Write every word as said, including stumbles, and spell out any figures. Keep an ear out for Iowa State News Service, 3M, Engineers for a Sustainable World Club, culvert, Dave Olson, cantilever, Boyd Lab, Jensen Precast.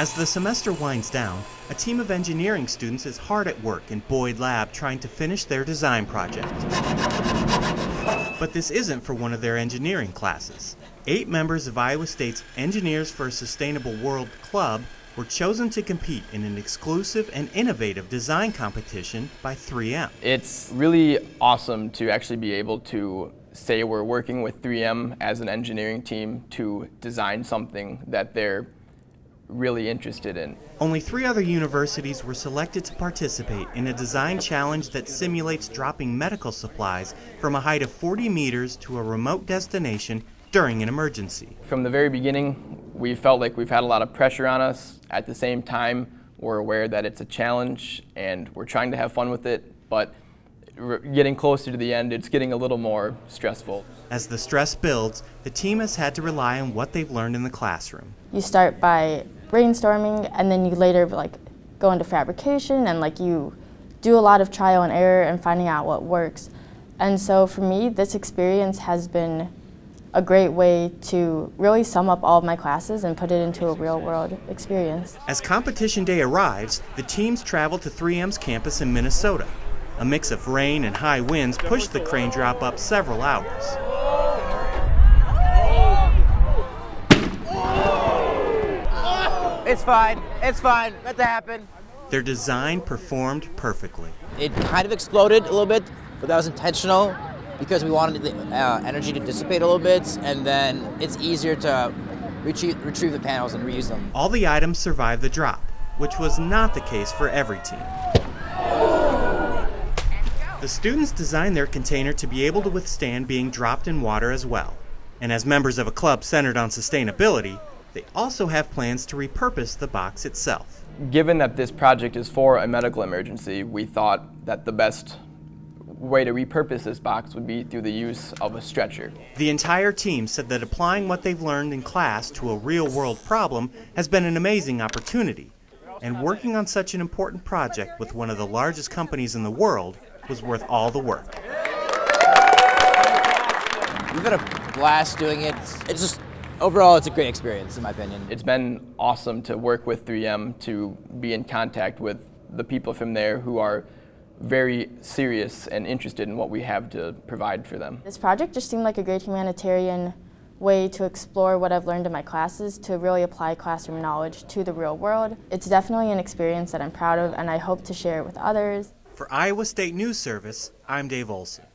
As the semester winds down, a team of engineering students is hard at work in Boyd Lab trying to finish their design project. But this isn't for one of their engineering classes. Eight members of Iowa State's Engineers for a Sustainable World Club were chosen to compete in an exclusive and innovative design competition by three M. It's really awesome to actually be able to say we're working with three M as an engineering team to design something that they're really interested in. Only three other universities were selected to participate in a design challenge that simulates dropping medical supplies from a height of forty meters to a remote destination during an emergency. From the very beginning, we felt like we've had a lot of pressure on us. At the same time, we're aware that it's a challenge and we're trying to have fun with it, but getting closer to the end, it's getting a little more stressful. As the stress builds, the team has had to rely on what they've learned in the classroom. You start by brainstorming, and then you later like go into fabrication, and like you do a lot of trial and error and finding out what works. And so for me, this experience has been a great way to really sum up all of my classes and put it into a real-world experience. As competition day arrives, the teams travel to three M's campus in Minnesota. A mix of rain and high winds pushed the crane drop up several hours. It's fine, it's fine, let that happen. Their design performed perfectly. It kind of exploded a little bit, but that was intentional because we wanted the uh, energy to dissipate a little bit, and then it's easier to retrieve, retrieve the panels and reuse them. All the items survived the drop, which was not the case for every team. The students designed their container to be able to withstand being dropped in water as well. And as members of a club centered on sustainability, they also have plans to repurpose the box itself. Given that this project is for a medical emergency, we thought that the best way to repurpose this box would be through the use of a stretcher. The entire team said that applying what they've learned in class to a real-world problem has been an amazing opportunity. And working on such an important project with one of the largest companies in the world was worth all the work. We've had a blast doing it. It's just, overall, it's a great experience, in my opinion. It's been awesome to work with three M, to be in contact with the people from there who are very serious and interested in what we have to provide for them. This project just seemed like a great humanitarian way to explore what I've learned in my classes, to really apply classroom knowledge to the real world. It's definitely an experience that I'm proud of, and I hope to share it with others. For Iowa State News Service, I'm Dave Olson.